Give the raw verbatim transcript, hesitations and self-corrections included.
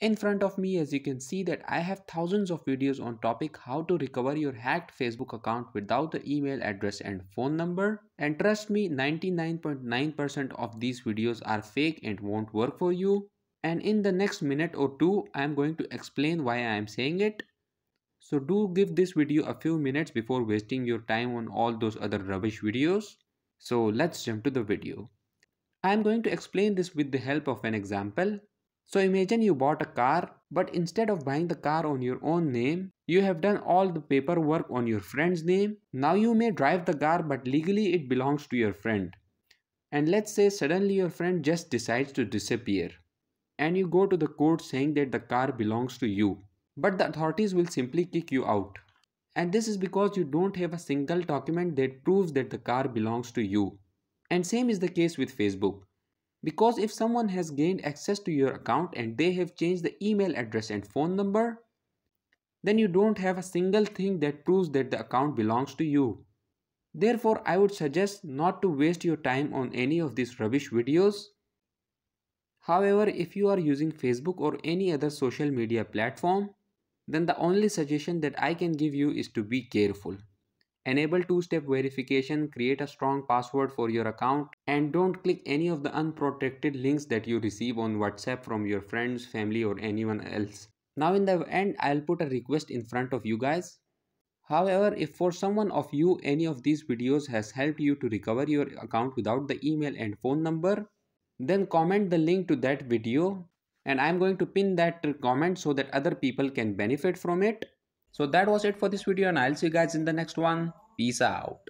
In front of me, as you can see that I have thousands of videos on topic how to recover your hacked Facebook account without the email address and phone number. And trust me, ninety-nine point nine percent of these videos are fake and won't work for you. And in the next minute or two, I am going to explain why I am saying it. So do give this video a few minutes before wasting your time on all those other rubbish videos. So let's jump to the video. I am going to explain this with the help of an example. So imagine you bought a car, but instead of buying the car on your own name, you have done all the paperwork on your friend's name. Now you may drive the car, but legally it belongs to your friend. And let's say suddenly your friend just decides to disappear. And you go to the court saying that the car belongs to you. But the authorities will simply kick you out. And this is because you don't have a single document that proves that the car belongs to you. And same is the case with Facebook. Because if someone has gained access to your account and they have changed the email address and phone number, then you don't have a single thing that proves that the account belongs to you. Therefore, I would suggest not to waste your time on any of these rubbish videos. However, if you are using Facebook or any other social media platform, then the only suggestion that I can give you is to be careful. Enable two-step verification, create a strong password for your account, and don't click any of the unprotected links that you receive on WhatsApp from your friends, family, or anyone else. Now in the end, I'll put a request in front of you guys. However, if for someone of you, any of these videos has helped you to recover your account without the email and phone number, then comment the link to that video. And I'm going to pin that comment so that other people can benefit from it. So that was it for this video, and I'll see you guys in the next one. Peace out.